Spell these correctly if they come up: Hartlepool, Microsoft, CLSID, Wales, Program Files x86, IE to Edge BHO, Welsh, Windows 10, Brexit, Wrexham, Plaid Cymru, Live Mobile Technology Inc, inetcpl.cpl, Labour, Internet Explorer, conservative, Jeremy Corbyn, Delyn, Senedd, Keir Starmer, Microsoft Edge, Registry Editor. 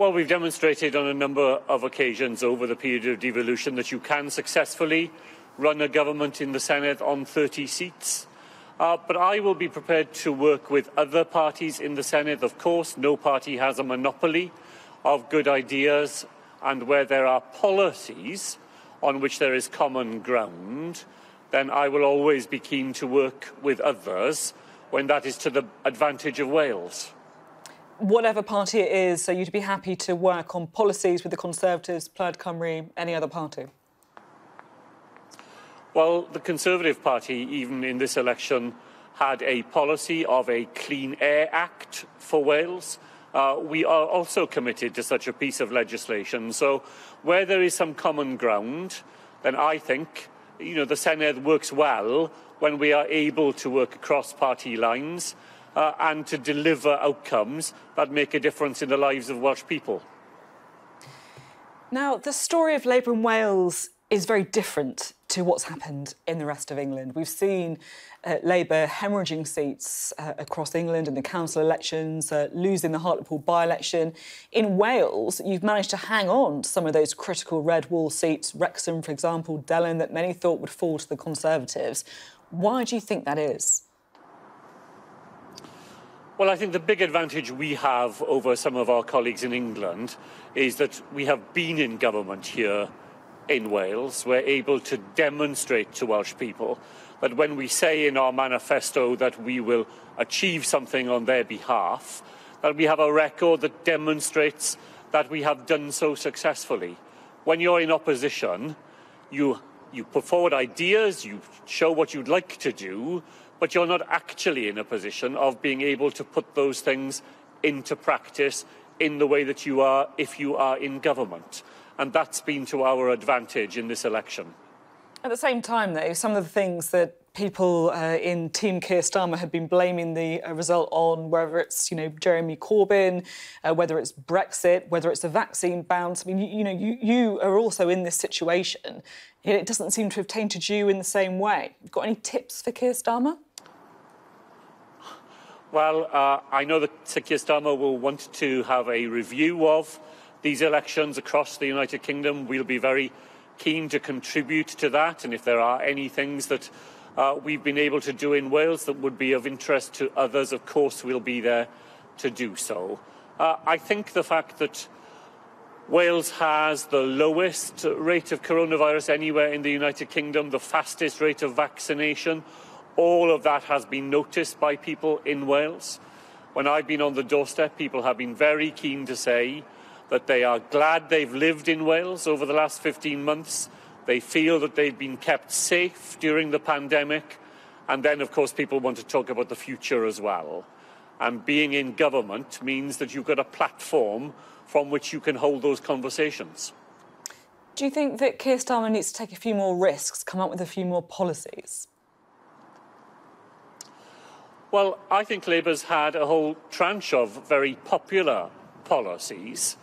Well, we've demonstrated on a number of occasions over the period of devolution that you can successfully run a government in the Senedd on 30 seats. But I will be prepared to work with other parties in the Senedd, of course. No party has a monopoly of good ideas, and where there are policies on which there is common ground, then I will always be keen to work with others when that is to the advantage of Wales. Whatever party it is, so you'd be happy to work on policies with the Conservatives, Plaid Cymru, any other party? Well, the Conservative Party, even in this election, had a policy of a Clean Air Act for Wales. We are also committed to such a piece of legislation. So where there is some common ground, then I think, you know, the Senedd works well when we are able to work across party lines and to deliver outcomes that make a difference in the lives of Welsh people. Now, the story of Labour in Wales is very different to what's happened in the rest of England. We've seen Labour hemorrhaging seats across England in the council elections, losing the Hartlepool by-election. In Wales, you've managed to hang on to some of those critical red wall seats, Wrexham, for example, Delyn, that many thought would fall to the Conservatives. Why do you think that is? Well, I think the big advantage we have over some of our colleagues in England is that we have been in government here in Wales. We're able to demonstrate to Welsh people that when we say in our manifesto that we will achieve something on their behalf, that we have a record that demonstrates that we have done so successfully. When you're in opposition, you put forward ideas, you show what you'd like to do, but you're not actually in a position of being able to put those things into practice in the way that you are if you are in government. And that's been to our advantage in this election. At the same time, though, some of the things that people in Team Keir Starmer have been blaming the result on, whether it's, you know, Jeremy Corbyn, whether it's Brexit, whether it's a vaccine bounce. I mean, you are also in this situation. It doesn't seem to have tainted you in the same way. You've got any tips for Keir Starmer? Well, I know that Keir Starmer will want to have a review of these elections across the United Kingdom. We'll be very keen to contribute to that, and if there are any things that we've been able to do in Wales that would be of interest to others, of course we'll be there to do so. I think the fact that Wales has the lowest rate of coronavirus anywhere in the United Kingdom, the fastest rate of vaccination, all of that has been noticed by people in Wales. When I've been on the doorstep, people have been very keen to say that they are glad they've lived in Wales over the last 15 months. They feel that they've been kept safe during the pandemic. And then, of course, people want to talk about the future as well. And being in government means that you've got a platform from which you can hold those conversations. Do you think that Keir Starmer needs to take a few more risks, come up with a few more policies? Well, I think Labour's had a whole tranche of very popular policies